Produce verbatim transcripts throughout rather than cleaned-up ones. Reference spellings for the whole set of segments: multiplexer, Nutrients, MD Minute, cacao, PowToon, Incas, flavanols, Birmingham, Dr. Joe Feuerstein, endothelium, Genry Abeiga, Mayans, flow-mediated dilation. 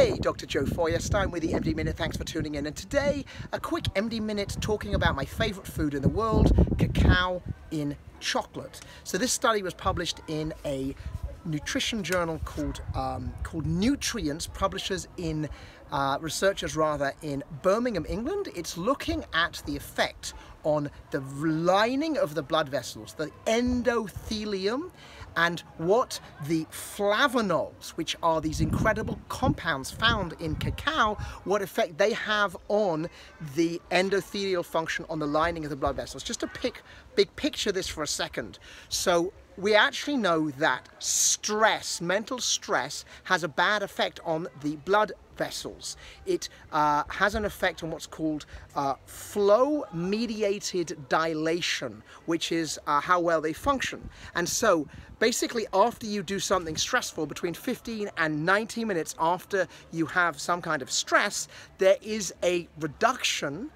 Hey, Doctor Joe Feuerstein with the M D Minute. Thanks for tuning in. And today, a quick M D Minute talking about my favorite food in the world, cacao in chocolate. So this study was published in a nutrition journal called um, called Nutrients, publishers in uh, researchers rather in Birmingham, England. It's looking at the effect on the lining of the blood vessels, the endothelium, and what the flavanols, which are these incredible compounds found in cacao, what effect they have on the endothelial function on the lining of the blood vessels. Just to pick, big picture this for a second. So we actually know that stress, mental stress, has a bad effect on the blood vessels. It uh, has an effect on what's called uh, flow-mediated dilation, which is uh, how well they function. And so basically, after you do something stressful, between fifteen and ninety minutes after you have some kind of stress, there is a reduction,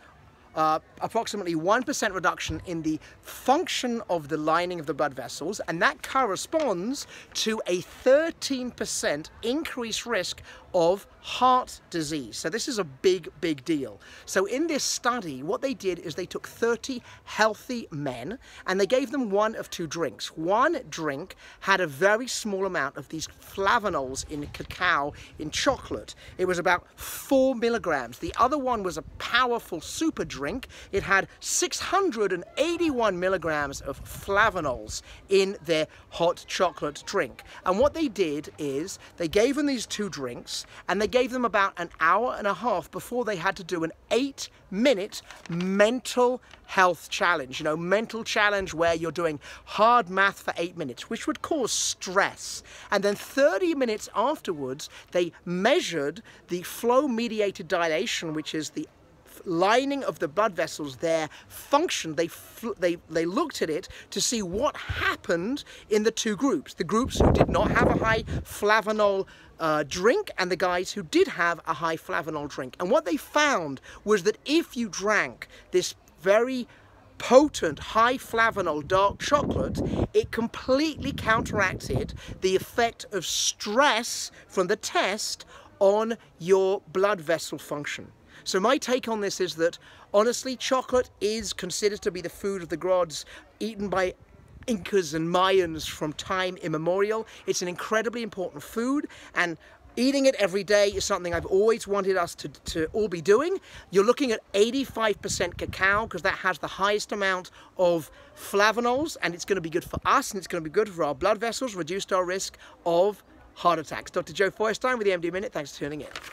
Uh, approximately one percent reduction in the function of the lining of the blood vessels, and that corresponds to a thirteen percent increased risk of heart disease. So this is a big, big deal. So in this study, what they did is they took thirty healthy men and they gave them one of two drinks. One drink had a very small amount of these flavanols in cacao, in chocolate. It was about four milligrams. The other one was a powerful super drink. Drink. It had six hundred eighty-one milligrams of flavanols in their hot chocolate drink. And what they did is they gave them these two drinks and they gave them about an hour and a half before they had to do an eight minute mental health challenge. You know, mental challenge where you're doing hard math for eight minutes, which would cause stress. And then thirty minutes afterwards, they measured the flow-mediated dilation, which is the lining of the blood vessels, their function. They, they, they looked at it to see what happened in the two groups. The groups who did not have a high flavanol uh, drink and the guys who did have a high flavanol drink. And what they found was that if you drank this very potent high flavanol dark chocolate, it completely counteracted the effect of stress from the test on your blood vessel function. So my take on this is that, honestly, chocolate is considered to be the food of the gods, eaten by Incas and Mayans from time immemorial. It's an incredibly important food, and eating it every day is something I've always wanted us to, to all be doing. You're looking at eighty-five percent cacao because that has the highest amount of flavanols, and it's going to be good for us, and it's going to be good for our blood vessels, reduced our risk of heart attacks. Doctor Joe Feuerstein with the M D Minute. Thanks for tuning in.